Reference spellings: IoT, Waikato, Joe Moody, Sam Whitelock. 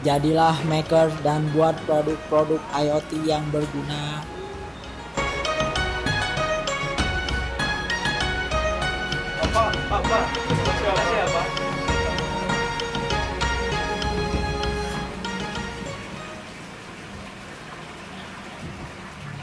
Jadilah maker dan buat produk-produk IoT yang berguna. Pak.